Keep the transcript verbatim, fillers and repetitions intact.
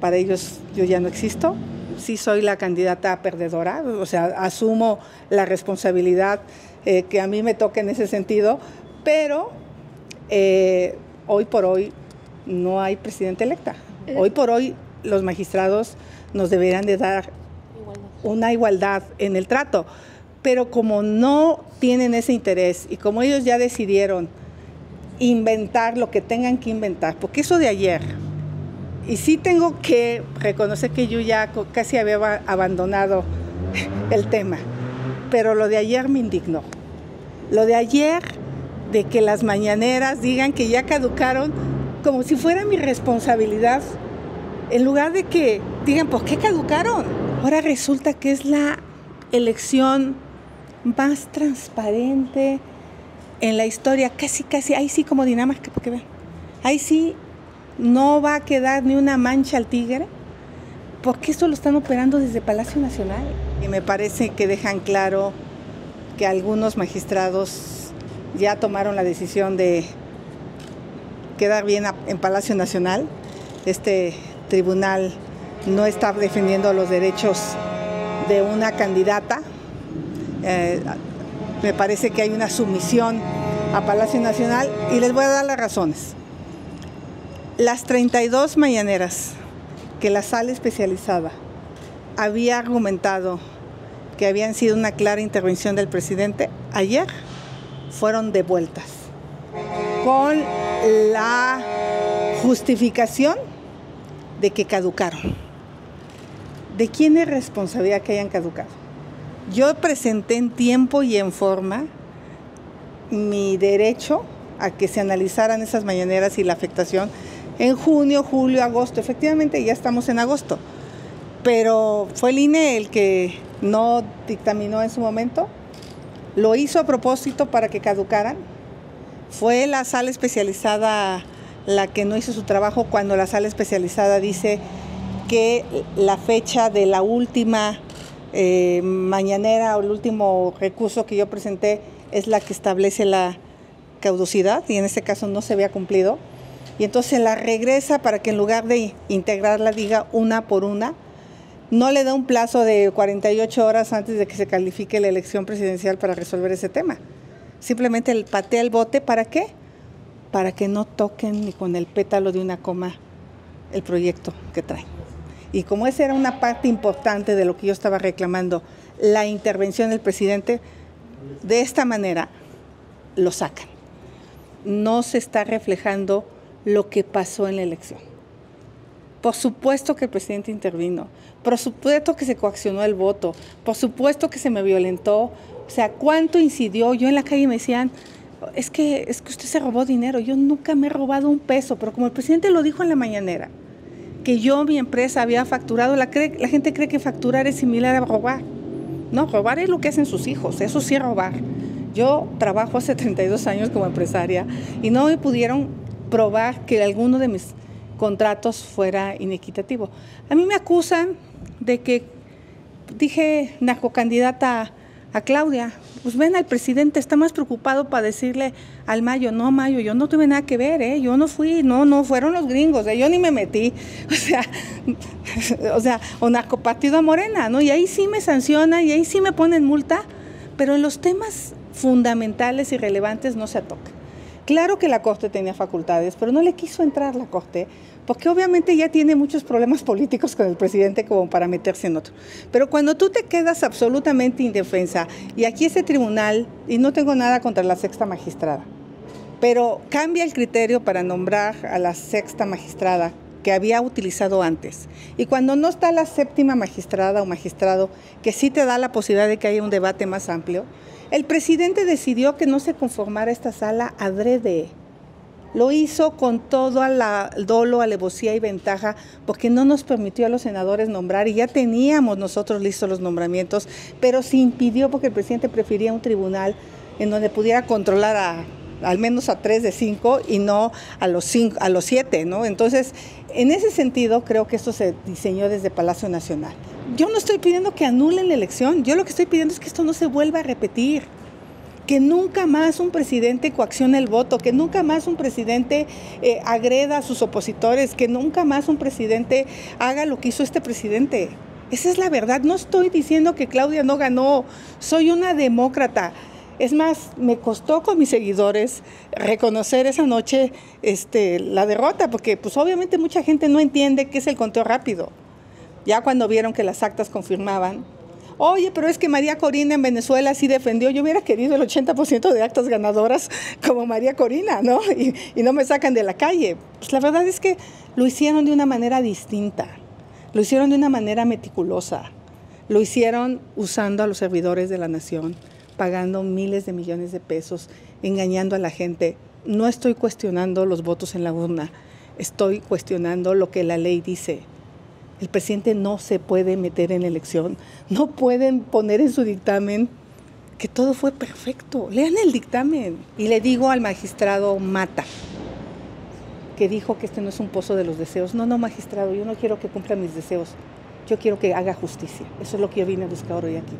Para ellos yo ya no existo. Sí soy la candidata perdedora, o sea, asumo la responsabilidad eh, que a mí me toca en ese sentido, pero eh, hoy por hoy no hay presidenta electa. Hoy por hoy los magistrados nos deberían de dar una igualdad en el trato, pero como no tienen ese interés y como ellos ya decidieron inventar lo que tengan que inventar, porque eso de ayer, y sí tengo que reconocer que yo ya casi había abandonado el tema, pero lo de ayer me indignó. Lo de ayer, de que las mañaneras digan que ya caducaron, como si fuera mi responsabilidad, en lugar de que digan, ¿por qué caducaron? Ahora resulta que es la elección más transparente en la historia, casi, casi, ahí sí como Dinamarca, porque vean, ahí sí, no va a quedar ni una mancha al tigre, porque esto lo están operando desde Palacio Nacional. Y me parece que dejan claro que algunos magistrados ya tomaron la decisión de quedar bien en Palacio Nacional. Este tribunal no está defendiendo los derechos de una candidata. Eh, me parece que hay una sumisión a Palacio Nacional y les voy a dar las razones. Las treinta y dos mañaneras que la sala especializada había argumentado que habían sido una clara intervención del presidente, ayer fueron devueltas con la justificación de que caducaron. ¿De quién es responsabilidad que hayan caducado? Yo presenté en tiempo y en forma mi derecho a que se analizaran esas mañaneras y la afectación en junio, julio, agosto. Efectivamente, ya estamos en agosto, pero fue el I N E el que no dictaminó en su momento, lo hizo a propósito para que caducaran, fue la sala especializada la que no hizo su trabajo cuando la sala especializada dice que la fecha de la última eh, mañanera o el último recurso que yo presenté es la que establece la caducidad y en este caso no se había cumplido. Y entonces la regresa para que en lugar de integrarla diga una por una, no le da un plazo de cuarenta y ocho horas antes de que se califique la elección presidencial para resolver ese tema. Simplemente el patea el bote, ¿para qué? Para que no toquen ni con el pétalo de una coma el proyecto que traen. Y como esa era una parte importante de lo que yo estaba reclamando, la intervención del presidente, de esta manera lo sacan. No se está reflejando lo que pasó en la elección. Por supuesto que el presidente intervino, por supuesto que se coaccionó el voto, por supuesto que se me violentó. O sea, ¿cuánto incidió? Yo en la calle me decían, es que, es que usted se robó dinero. Yo nunca me he robado un peso, pero como el presidente lo dijo en la mañanera, que yo, mi empresa, había facturado, la, cree, la gente cree que facturar es similar a robar. No, robar es lo que hacen sus hijos, eso sí es robar. Yo trabajo hace treinta y dos años como empresaria y no me pudieron probar que alguno de mis contratos fuera inequitativo. A mí me acusan de que dije narcocandidata a Claudia. Pues ven, al presidente está más preocupado para decirle al Mayo, no, Mayo, yo no tuve nada que ver, ¿eh? Yo no fui, no, no, fueron los gringos, ¿eh? Yo ni me metí, o sea, o sea, o narcopartido a Morena, ¿no? Y ahí sí me sancionan y ahí sí me ponen multa, pero en los temas fundamentales y relevantes no se toca. Claro que la Corte tenía facultades, pero no le quiso entrar la Corte, porque obviamente ya tiene muchos problemas políticos con el presidente como para meterse en otro. Pero cuando tú te quedas absolutamente indefensa, y aquí este tribunal, y no tengo nada contra la sexta magistrada, pero cambia el criterio para nombrar a la sexta magistrada que había utilizado antes. Y cuando no está la séptima magistrada o magistrado, que sí te da la posibilidad de que haya un debate más amplio, el presidente decidió que no se conformara esta sala adrede. Lo hizo con todo la dolo, alevosía y ventaja, porque no nos permitió a los senadores nombrar, y ya teníamos nosotros listos los nombramientos, pero se impidió porque el presidente prefería un tribunal en donde pudiera controlar a, al menos a tres de cinco y no a los, cinco, a los siete, ¿no? Entonces, en ese sentido, creo que esto se diseñó desde Palacio Nacional. Yo no estoy pidiendo que anulen la elección, yo lo que estoy pidiendo es que esto no se vuelva a repetir. que nunca más un presidente coaccione el voto, que nunca más un presidente eh, agreda a sus opositores, que nunca más un presidente haga lo que hizo este presidente. Esa es la verdad. No estoy diciendo que Claudia no ganó, soy una demócrata. Es más, me costó con mis seguidores reconocer esa noche este, la derrota, porque pues obviamente mucha gente no entiende qué es el conteo rápido. Ya cuando vieron que las actas confirmaban, oye, pero es que María Corina en Venezuela sí defendió, yo hubiera querido el ochenta por ciento de actas ganadoras como María Corina, ¿no? Y, y no me sacan de la calle. Pues la verdad es que lo hicieron de una manera distinta, lo hicieron de una manera meticulosa, lo hicieron usando a los servidores de la nación, pagando miles de millones de pesos, engañando a la gente. No estoy cuestionando los votos en la urna, estoy cuestionando lo que la ley dice. El presidente no se puede meter en la elección, no pueden poner en su dictamen que todo fue perfecto. Lean el dictamen. Y le digo al magistrado Mata, que dijo que este no es un pozo de los deseos. No, no, magistrado, yo no quiero que cumpla mis deseos, yo quiero que haga justicia. Eso es lo que yo vine a buscar hoy aquí.